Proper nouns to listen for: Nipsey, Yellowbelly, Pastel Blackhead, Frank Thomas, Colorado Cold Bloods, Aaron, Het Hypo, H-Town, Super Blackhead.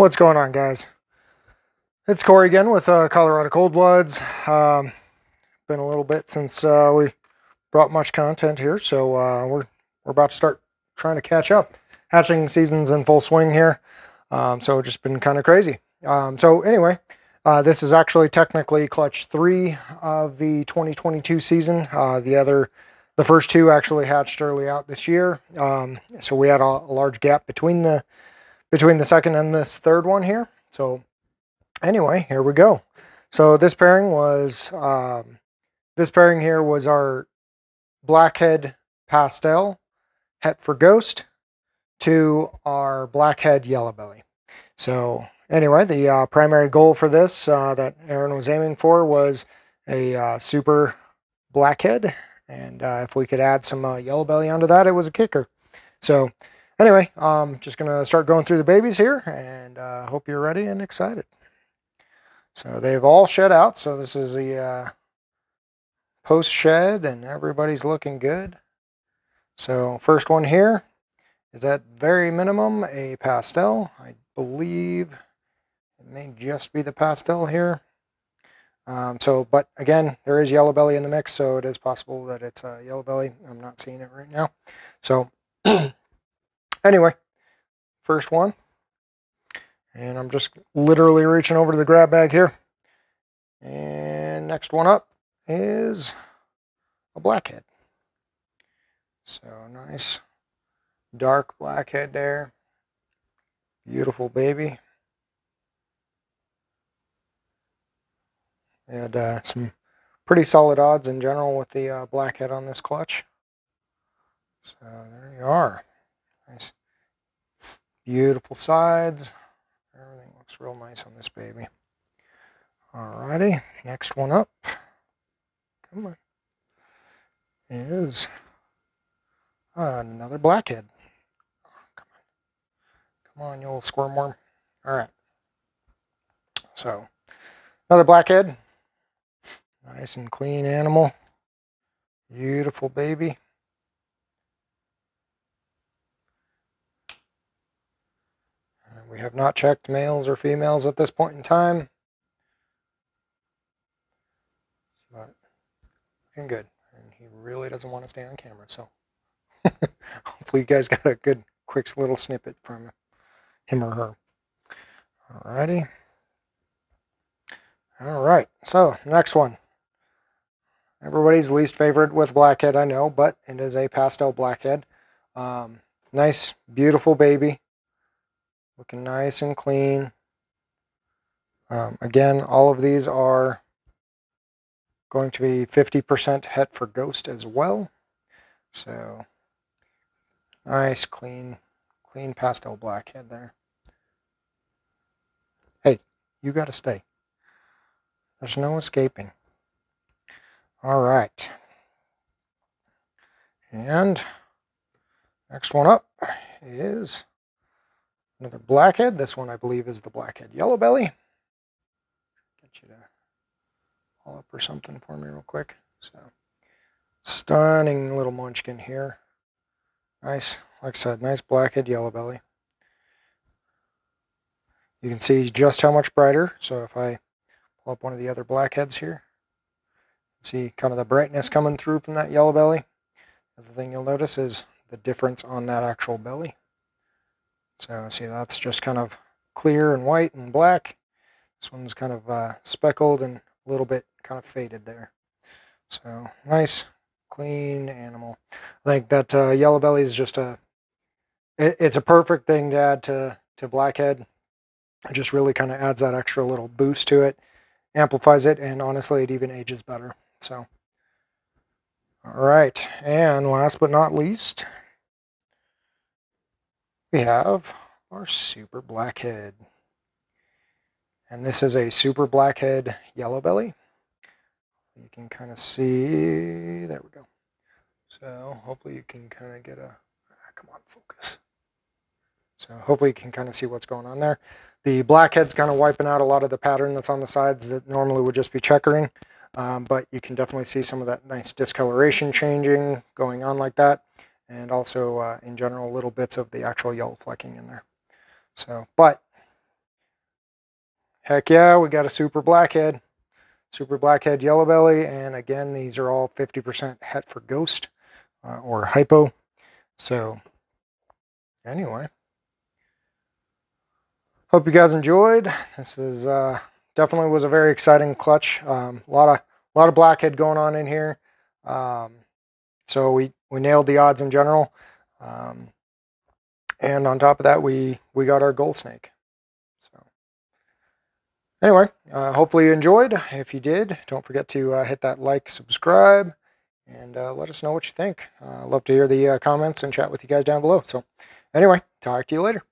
What's going on, guys? It's Corey again with Colorado Cold Bloods. Been a little bit since we brought much content here, so we're about to start trying to catch up. Hatching season's in full swing here, so just been kind of crazy. So anyway, this is actually technically clutch 3 of the 2022 season. The first two actually hatched early out this year, so we had a large gap between the second and this third one here. So anyway, here we go. So this pairing was our Blackhead Pastel Het for Ghost to our Blackhead Yellow Belly. So anyway, the primary goal for this that Aaron was aiming for was a Super Blackhead, and if we could add some Yellow Belly onto that, it was a kicker. So anyway, just gonna start going through the babies here, and hope you're ready and excited. So they've all shed out, so this is the post shed, and everybody's looking good. So first one here is at very minimum a pastel. I believe it may just be the pastel here. But again, there is yellow belly in the mix, so it is possible that it's a yellow belly. I'm not seeing it right now. So anyway, first one. And I'm just literally reaching over to the grab bag here. And next one up is a blackhead. So nice dark blackhead there. Beautiful baby. They had some pretty solid odds in general with the blackhead on this clutch. So there you are. Nice, beautiful sides. Everything looks real nice on this baby. Alrighty, next one up. Come on. Is another blackhead. Come on, you little squirm worm. All right. So, another blackhead. Nice and clean animal. Beautiful baby. And we have not checked males or females at this point in time. But, looking good. And he really doesn't want to stay on camera, so hopefully you guys got a good, quick little snippet from him or her. Alrighty. Alright, so next one. Everybody's least favorite with blackhead, I know, but it is a pastel blackhead. Nice, beautiful baby. Looking nice and clean. Again, all of these are going to be 50% Het for Ghost as well. So nice, clean pastel blackhead there. Hey, you gotta stay. There's no escaping. All right. And next one up is another blackhead. This one I believe is the blackhead yellow belly. Get you to pull up or something for me real quick. So stunning little munchkin here. Nice, like I said, nice blackhead yellow belly. You can see just how much brighter. So if I pull up one of the other blackheads here, see kind of the brightness coming through from that yellow belly. The other thing you'll notice is the difference on that actual belly. So see, that's just kind of clear and white and black. This one's kind of speckled and a little bit kind of faded there. So nice, clean animal. I think that yellow belly is just it's a perfect thing to add to blackhead. It just really kind of adds that extra little boost to it, amplifies it, and honestly it even ages better. So all right, and last but not least, we have our Super Blackhead, and this is a Super Blackhead yellow belly. You can kind of see, there we go. So hopefully you can kind of get a, come on, focus. So hopefully you can kind of see what's going on there. The blackhead's kind of wiping out a lot of the pattern that's on the sides that normally would just be checkering, but you can definitely see some of that nice discoloration changing going on like that, and also in general little bits of the actual yellow flecking in there. So, but Heck yeah, we got a Super Blackhead Yellow Belly, and again, these are all 50% het for ghost or hypo. So anyway, hope you guys enjoyed. This is definitely was a very exciting clutch. A lot of blackhead going on in here. So we nailed the odds in general, and on top of that, we got our gold snake. So anyway, hopefully you enjoyed. If you did, don't forget to hit that like, subscribe, and let us know what you think. Love to hear the comments and chat with you guys down below. So anyway, talk to you later.